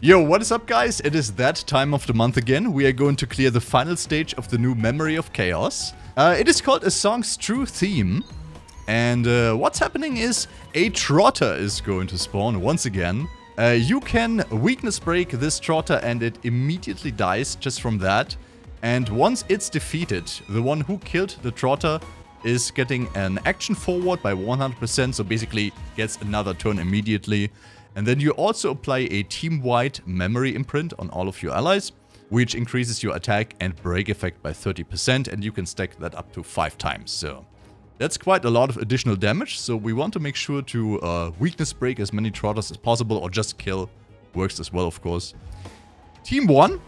Yo, what is up guys? It is that time of the month again. We are going to clear the final stage of the new Memory of Chaos. It is called A Song's True Theme. And what's happening is a Trotter is going to spawn once again. You can weakness break this Trotter and it immediately dies just from that. And once it's defeated, the one who killed the Trotter is getting an action forward by 100%, so basically gets another turn immediately. And then you also apply a team-wide memory imprint on all of your allies, which increases your attack and break effect by 30%, and you can stack that up to 5 times. So that's quite a lot of additional damage, so we want to make sure to weakness break as many Trotters as possible, or just kill, works as well, of course. Team 1,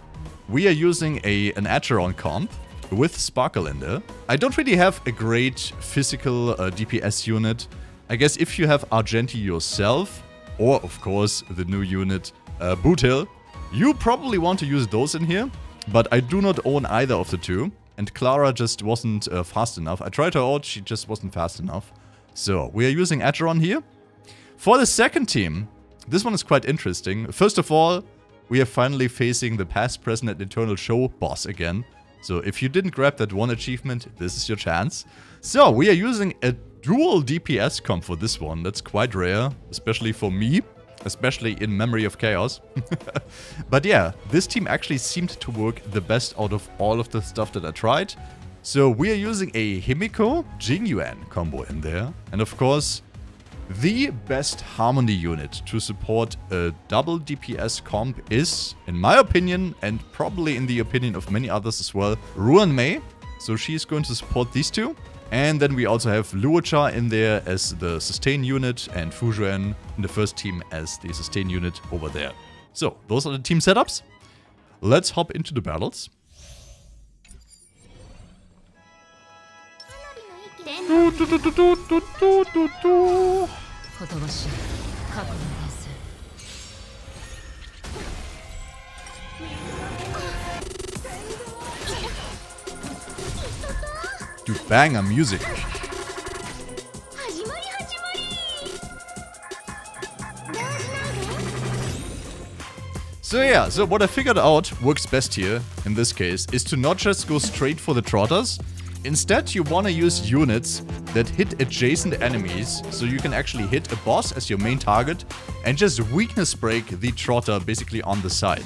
we are using an Acheron comp with Sparkle in there. I don't really have a great physical DPS unit. I guess if you have Argenti yourself, or, of course, the new unit, Boothill. You probably want to use those in here, but I do not own either of the two. And Clara just wasn't fast enough. I tried her out, she just wasn't fast enough. So, we are using Acheron here. For the second team, this one is quite interesting. First of all, we are finally facing the past, present, and eternal show boss again. So, if you didn't grab that one achievement, this is your chance. So, we are using a dual DPS comp for this one. That's quite rare, especially for me, especially in Memory of Chaos. But yeah, this team actually seemed to work the best out of all of the stuff that I tried. So we are using a Himeko Jing Yuan combo in there. And of course, the best harmony unit to support a double DPS comp is, in my opinion, and probably in the opinion of many others as well, Ruan Mei. So she is going to support these two. And then we also have Luocha in there as the sustain unit and Fu Xuan in the first team as the sustain unit over there. So, those are the team setups. Let's hop into the battles. Banger music. So yeah, so what I figured out works best here, in this case, is to not just go straight for the Trotters. Instead, you want to use units that hit adjacent enemies, so you can actually hit a boss as your main target, and just weakness break the Trotter basically on the side.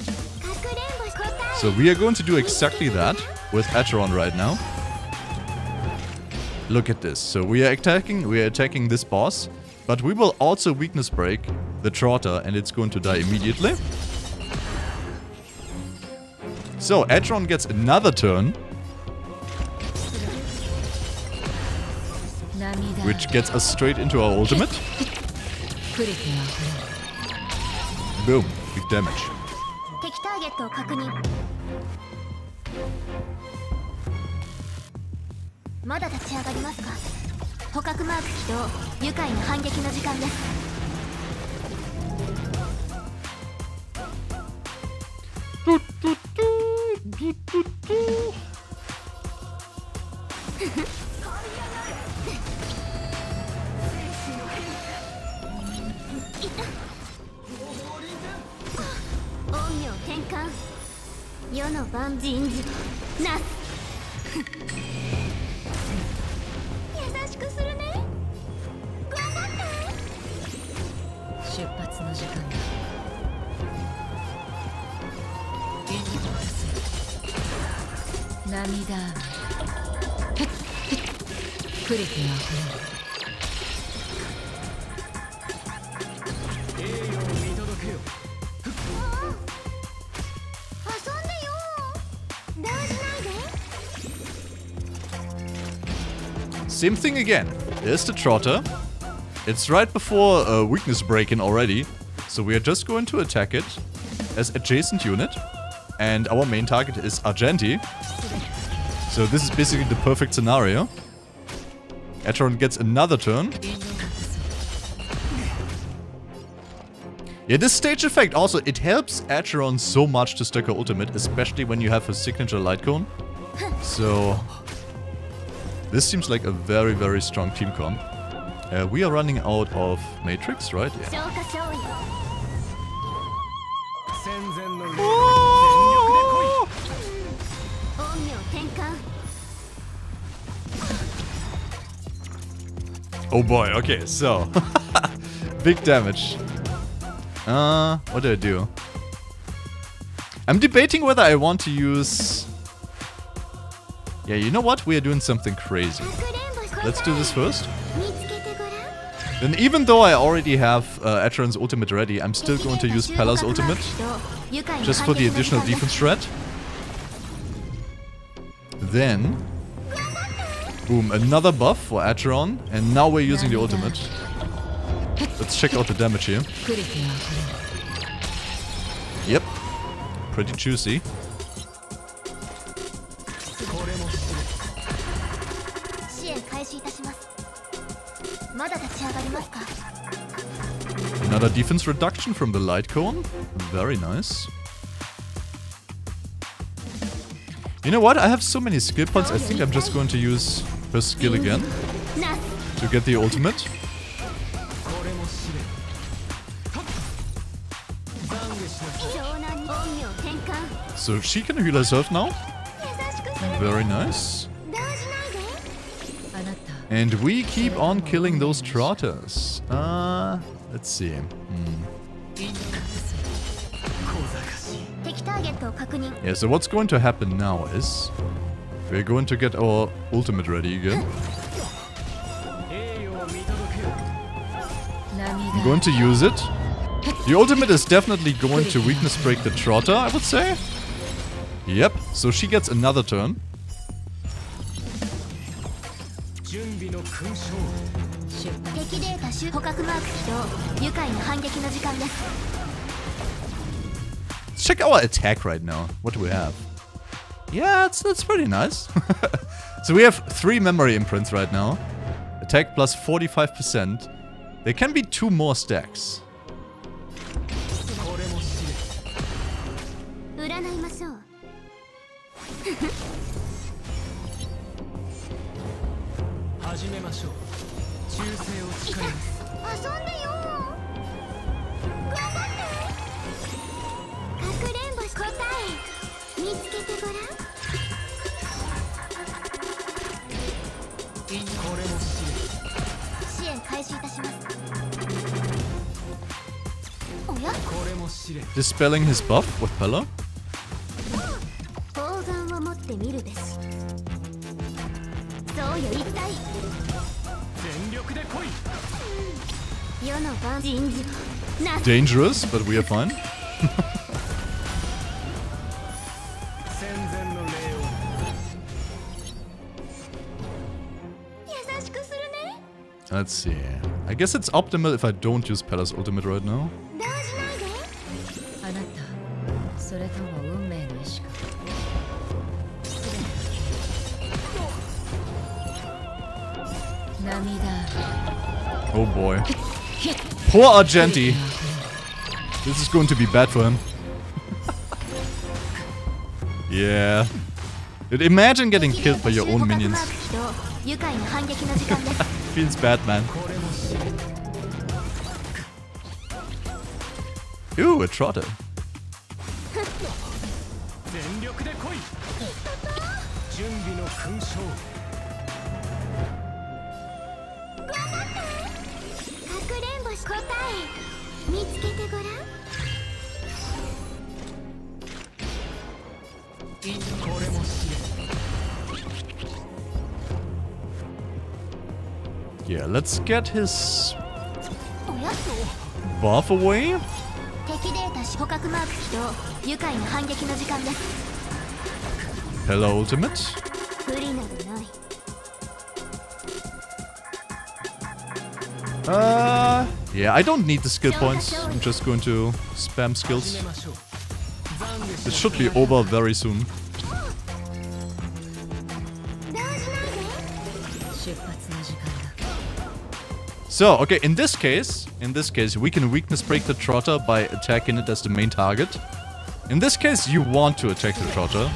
So we are going to do exactly that with Acheron right now. Look at this. So we are attacking this boss, but we will also weakness break the Trotter and it's going to die immediately. So Acheron gets another turn, which gets us straight into our ultimate. Boom, big damage. Same thing again. There's the Trotter. It's right before weakness breaking already, so we are just going to attack it as adjacent unit. And our main target is Argenti. So this is basically the perfect scenario. Acheron gets another turn. Yeah, this stage effect also, it helps Acheron so much to stack her ultimate, especially when you have her signature light cone. So this seems like a very, very strong team comp. We are running out of Matrix, right? Yeah. おー! Oh boy, okay, so big damage. What do I do? I'm debating whether I want to use... Yeah, you know what? We are doing something crazy. Let's do this first. Then even though I already have Acheron's ultimate ready, I'm still going to use Pella's ultimate. Just for the additional defense threat. Then... Boom, another buff for Acheron. And now we're using the ultimate. Let's check out the damage here. Yep. Pretty juicy. Another defense reduction from the light cone. Very nice. You know what? I have so many skill points. I think I'm just going to use her skill again to get the ultimate. So she can heal herself now. Very nice. And we keep on killing those Trotters. Let's see. Yeah, so what's going to happen now is... We're going to get our ultimate ready again. I'm going to use it. The ultimate is definitely going to weakness break the Trotter, I would say. Yep, so she gets another turn. Let's check our attack right now. What do we have? Yeah, that's pretty nice. So we have 3 memory imprints right now. Attack plus 45%. There can be 2 more stacks. Dispelling his buff with Pella. Dangerous, but we are fine. Let's see. I guess it's optimal if I don't use Pella's ultimate right now. Oh boy. Poor Argenti. This is going to be bad for him. Yeah. Dude, imagine getting killed by your own minions. Feels bad, man. Ooh, a Trotter. Yeah, let's get his buff away. Hello, ultimate. Yeah, I don't need the skill points. I'm just going to spam skills. It should be over very soon. So, okay, in this case, we can weakness break the Trotter by attacking it as the main target. In this case, you want to attack the Trotter.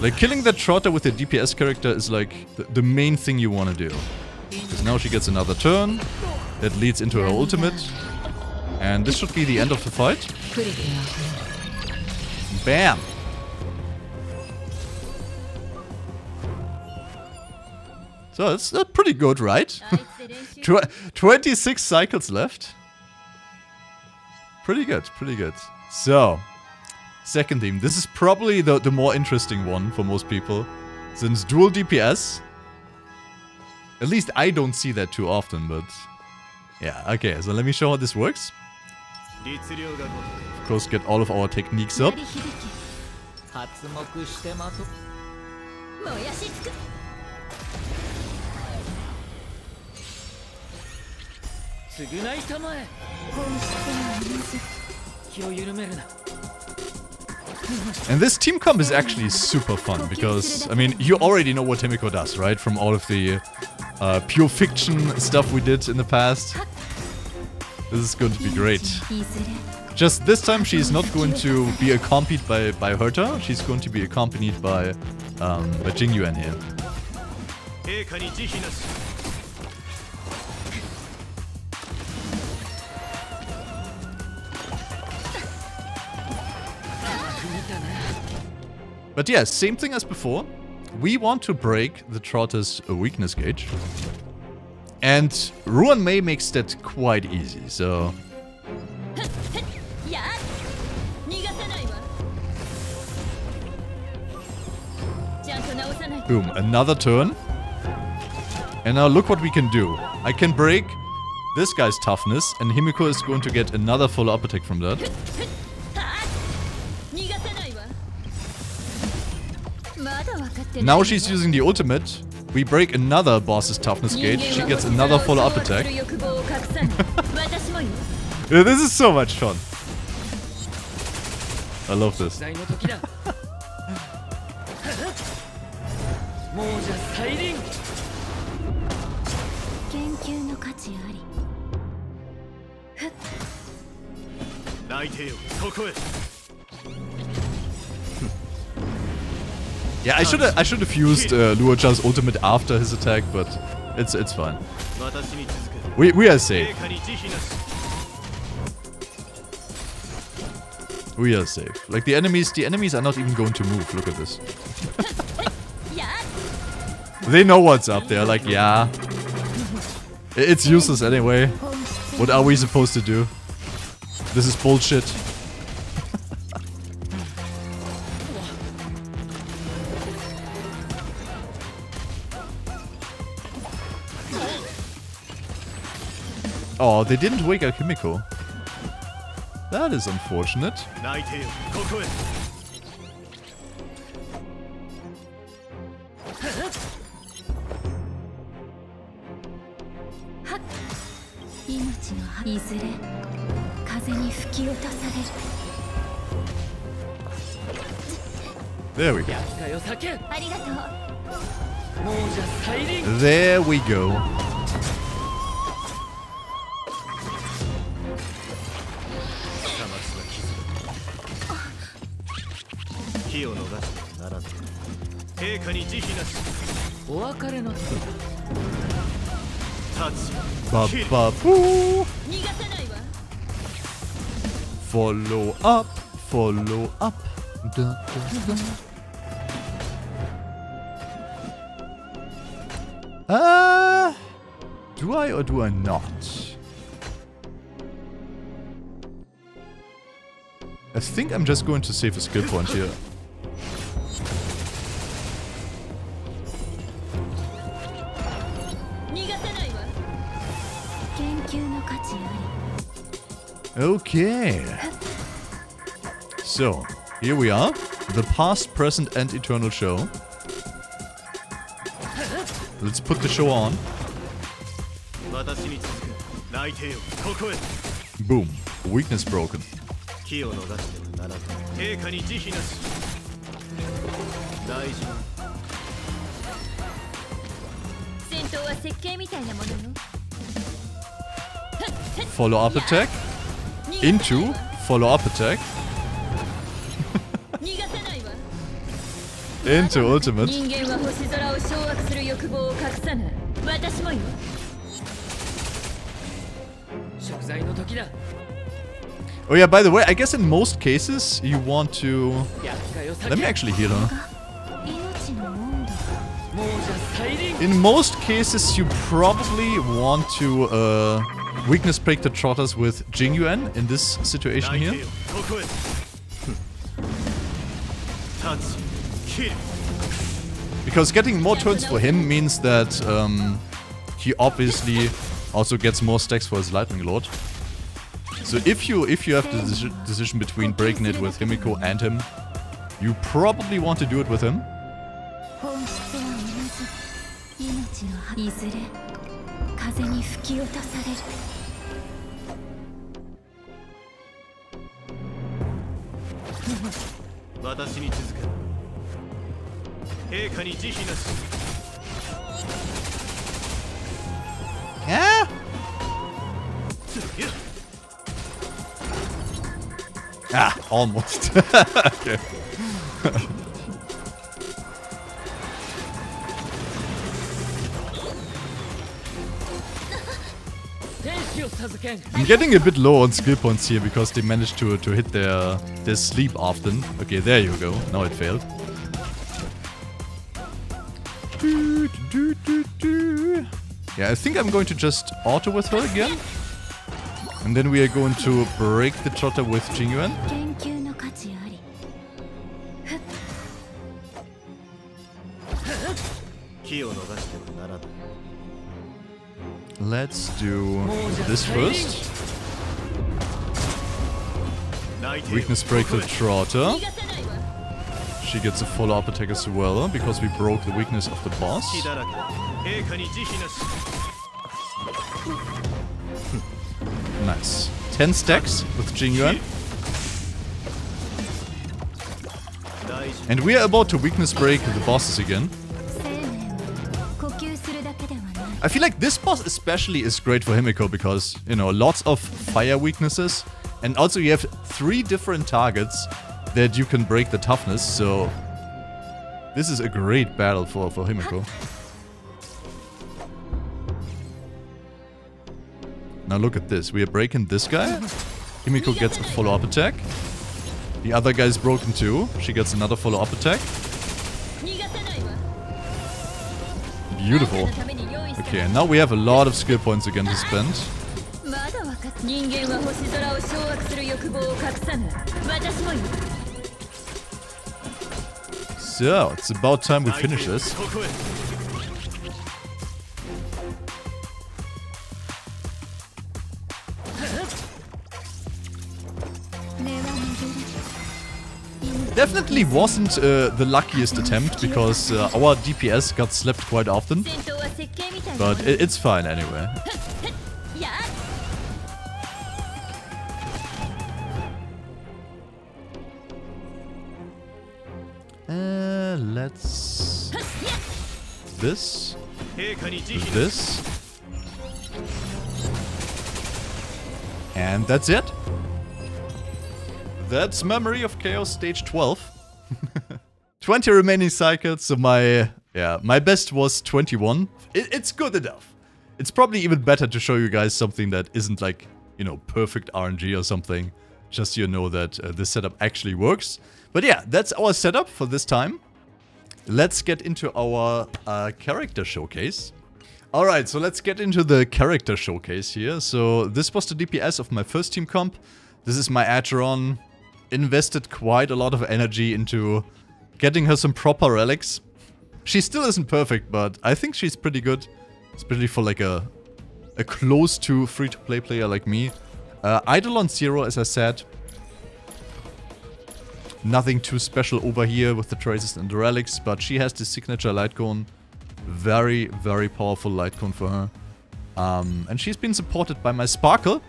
Like, killing the Trotter with a DPS character is, like, the main thing you want to do. Because now she gets another turn. That leads into her ultimate. And this should be the end of the fight. Bam! So it's pretty good, right? 26 cycles left. Pretty good, pretty good. So, second theme. This is probably the more interesting one for most people. Since dual DPS, at least I don't see that too often, but... yeah, okay, so let me show how this works. Of course, get all of our techniques up. And this team comp is actually super fun because, I mean, you already know what Himeko does, right? From all of the Pure Fiction stuff we did in the past. This is going to be great. Just this time she's not going to be accompanied by Herta. She's going to be accompanied by Jing Yuan here. But yeah, same thing as before. We want to break the Trotter's weakness gauge. And Ruan Mei makes that quite easy, so... boom, another turn. And now look what we can do. I can break this guy's toughness, and Himeko is going to get another full up attack from that. Now she's using the ultimate. We break another boss's toughness gauge. She gets another full up attack. This is so much fun. I love this. Yeah, I should have used Luocha's ultimate after his attack, but it's fine. We are safe. We are safe. Like the enemies are not even going to move. Look at this. They know what's up there. Like, yeah, it's useless anyway. What are we supposed to do? This is bullshit. Oh, they didn't wake up Himeko. That is unfortunate. There we go. There we go. Ba-ba-boo. Follow up, follow up. Da, da, da. Do I or do I not? I think I'm just going to save a skill point here. Okay, so here we are, the past, present and eternal show. Let's put the show on. Boom, weakness broken. Follow up attack. Into follow-up attack. Into ultimate. Oh yeah, by the way, I guess in most cases you want to... Let me actually heal her. In most cases you probably want to weakness break the Trotters with Jing Yuan in this situation here. Because getting more turns for him means that he obviously also gets more stacks for his Lightning Lord. So if you have the decision between breaking it with Himeko and him, you probably want to do it with him. Yeah? Ah, almost. Okay. I'm getting a bit low on skill points here because they managed to hit their sleep often. Okay, there you go. Now it failed. Yeah, I think I'm going to just auto with her again. And then we are going to break the Trotter with Jing Yuan. Let's do this first. Weakness break the Trotter. She gets a full up attack as well because we broke the weakness of the boss. Nice. 10 stacks with Jing Yuan. And we are about to weakness break the bosses again. I feel like this boss especially is great for Himeko because, you know, lots of fire weaknesses. And also you have 3 different targets that you can break the toughness, so... This is a great battle for Himeko. Now look at this, we are breaking this guy. Himeko gets a follow-up attack. The other guy is broken too. She gets another follow-up attack. Beautiful. Okay, and now we have a lot of skill points again to spend. So, it's about time we finish this. Definitely wasn't the luckiest attempt because our DPS got slapped quite often. But it's fine anyway. Let's... This... This... And that's it! That's Memory of Chaos Stage 12. 20 remaining cycles, so my best was 21. It's good enough. It's probably even better to show you guys something that isn't like, you know, perfect RNG or something. Just so you know that this setup actually works. But yeah, that's our setup for this time. Let's get into our character showcase. Alright, so let's get into the character showcase here. So this was the DPS of my first team comp. This is my Acheron. Invested quite a lot of energy into getting her some proper relics. She still isn't perfect, but I think she's pretty good. Especially for like a close to free-to-play player like me. Eidolon 0, as I said. Nothing too special over here with the traces and the relics, but she has the signature light cone. Very, very powerful light cone for her. And she's been supported by my Sparkle.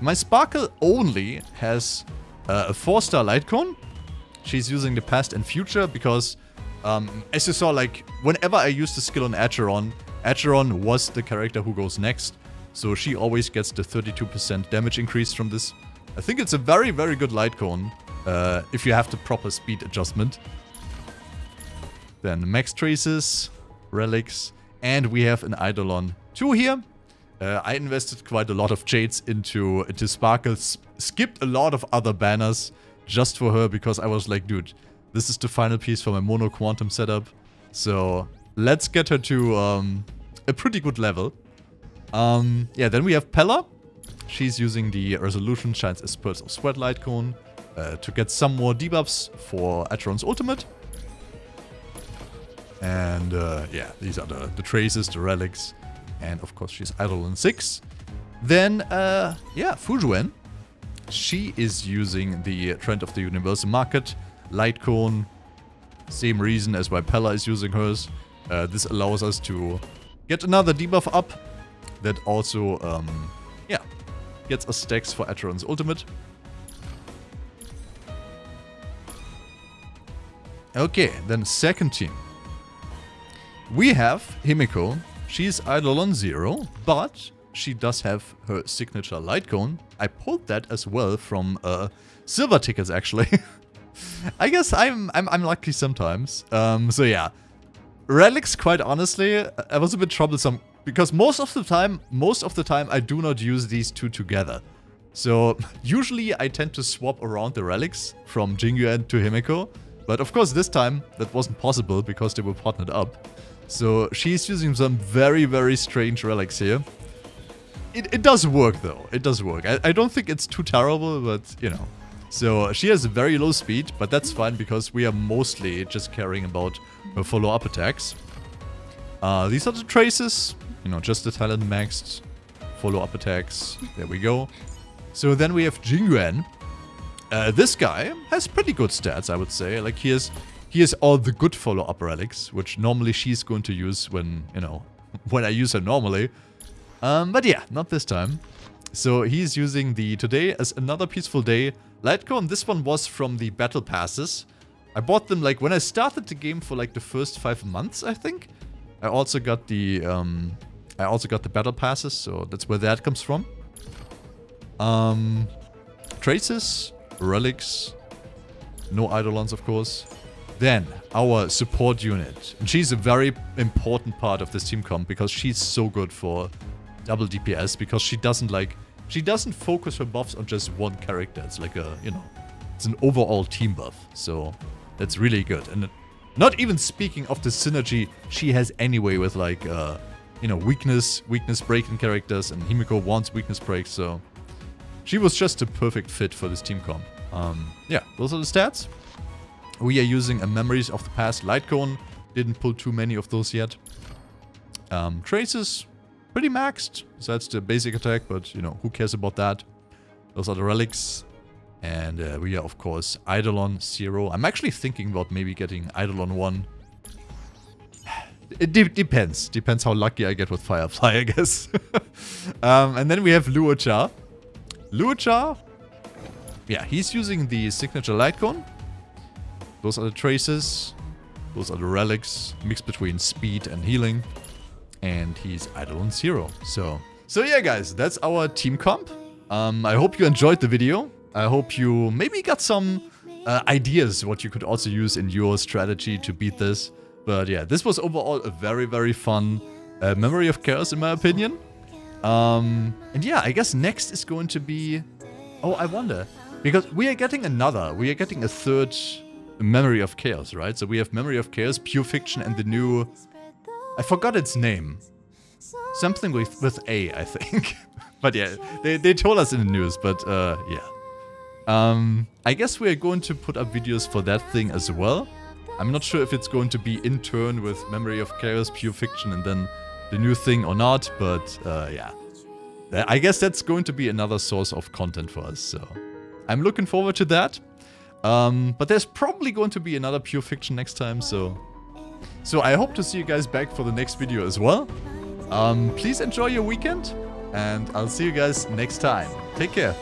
My Sparkle only has a 4-star light cone. She's using the past and future because, as you saw, like, whenever I used the skill on Acheron, Acheron was the character who goes next. So she always gets the 32% damage increase from this. I think it's a very, very good light cone if you have the proper speed adjustment. Then max traces, relics, and we have an Eidolon 2 here. I invested quite a lot of jades into Sparkle's skipped a lot of other banners just for her because I was like, dude, this is the final piece for my mono quantum setup. So let's get her to a pretty good level. Yeah, then we have Pella. She's using the Resolution Shines as Pearls of Sweat Light Cone to get some more debuffs for Acheron's ultimate. And yeah, these are the traces, the relics. And of course, she's Eidolon 6. Then, yeah, Fu Xuan. She is using the Trend of the Universal Market, Light Cone. Same reason as why Pella is using hers. This allows us to get another debuff up. That also, yeah, gets us stacks for Acheron's ultimate. Okay, then second team. We have Himeko. She's Eidolon 0, but she does have her signature light cone. I pulled that as well from silver tickets, actually. I guess I'm lucky sometimes. So yeah, relics. Quite honestly, I was a bit troublesome because most of the time I do not use these two together. So usually I tend to swap around the relics from Jing Yuan to Himeko, but of course this time that wasn't possible because they were partnered up. So she's using some very, very strange relics here. It does work, though. It does work. I don't think it's too terrible, but, you know. So she has very low speed, but that's fine because we are mostly just caring about her follow-up attacks. These are the traces. You know, just the talent maxed. Follow-up attacks. There we go. So then we have Jing Yuan. This guy has pretty good stats, I would say. Like, he has all the good follow-up relics, which normally she's going to use when, you know, when I use her normally. But yeah, not this time. So he's using the Today as Another Peaceful Day light cone. This one was from the battle passes. I bought them like when I started the game for like the first 5 months, I think. I also got the battle passes, so that's where that comes from. Traces, relics, no Eidolons, of course. Then our support unit. And she's a very important part of this team comp because she's so good for double DPS, because she doesn't focus her buffs on just one character. It's like a, you know, it's an overall team buff. So that's really good. And not even speaking of the synergy she has anyway with, like, you know, weakness breaking characters, and Himeko wants weakness breaks. So she was just a perfect fit for this team comp. Yeah, those are the stats. We are using a Memories of the Past light cone. Didn't pull too many of those yet. Traces. Pretty maxed, besides the basic attack, but, you know, who cares about that? Those are the relics. And we are, of course, Eidolon 0. I'm actually thinking about maybe getting Eidolon 1. It depends. Depends how lucky I get with Firefly, I guess. And then we have Luocha. Luocha, yeah, he's using the signature light cone. Those are the traces. Those are the relics, mixed between speed and healing. And he's Eidolon 0. So yeah, guys, that's our team comp. I hope you enjoyed the video. I hope you maybe got some ideas what you could also use in your strategy to beat this. But yeah, this was overall a very, very fun Memory of Chaos, in my opinion. And yeah, I guess next is going to be... Oh, I wonder. Because we are getting another. We are getting a third Memory of Chaos, right? So we have Memory of Chaos, Pure Fiction, and the new... I forgot its name. Something with A, I think. But yeah, they told us in the news, but yeah. I guess we are going to put up videos for that thing as well. I'm not sure if it's going to be in turn with Memory of Chaos, Pure Fiction, and then the new thing or not, but yeah. I guess that's going to be another source of content for us, so I'm looking forward to that. But there's probably going to be another Pure Fiction next time, so... So I hope to see you guys back for the next video as well. Please enjoy your weekend, and I'll see you guys next time. Take care.